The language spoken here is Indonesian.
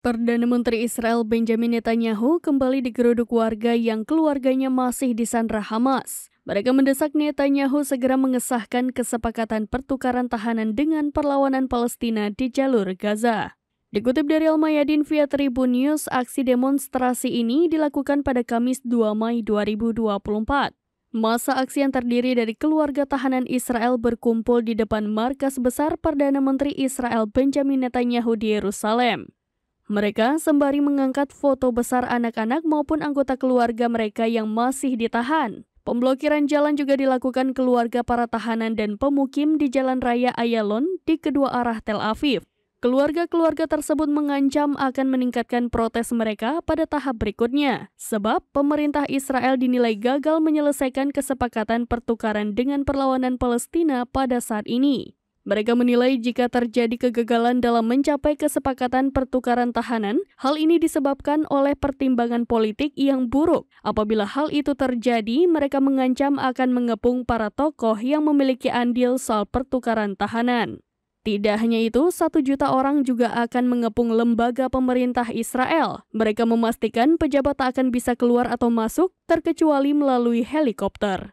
Perdana Menteri Israel Benjamin Netanyahu kembali digeruduk warga yang keluarganya masih disandra Hamas. Mereka mendesak Netanyahu segera mengesahkan kesepakatan pertukaran tahanan dengan perlawanan Palestina di jalur Gaza. Dikutip dari Al-Mayadeen via Tribun News, aksi demonstrasi ini dilakukan pada Kamis 2 Mei 2024. Masa aksi yang terdiri dari keluarga tahanan Israel berkumpul di depan markas besar Perdana Menteri Israel Benjamin Netanyahu di Yerusalem. Mereka sembari mengangkat foto besar anak-anak maupun anggota keluarga mereka yang masih ditahan. Pemblokiran jalan juga dilakukan keluarga para tahanan dan pemukim di Jalan Raya Ayalon di kedua arah Tel Aviv. Keluarga-keluarga tersebut mengancam akan meningkatkan protes mereka pada tahap berikutnya, sebab pemerintah Israel dinilai gagal menyelesaikan kesepakatan pertukaran dengan perlawanan Palestina pada saat ini. Mereka menilai jika terjadi kegagalan dalam mencapai kesepakatan pertukaran tahanan, hal ini disebabkan oleh pertimbangan politik yang buruk. Apabila hal itu terjadi, mereka mengancam akan mengepung para tokoh yang memiliki andil soal pertukaran tahanan. Tidak hanya itu, 1 juta orang juga akan mengepung lembaga pemerintah Israel. Mereka memastikan pejabat tak akan bisa keluar atau masuk, terkecuali melalui helikopter.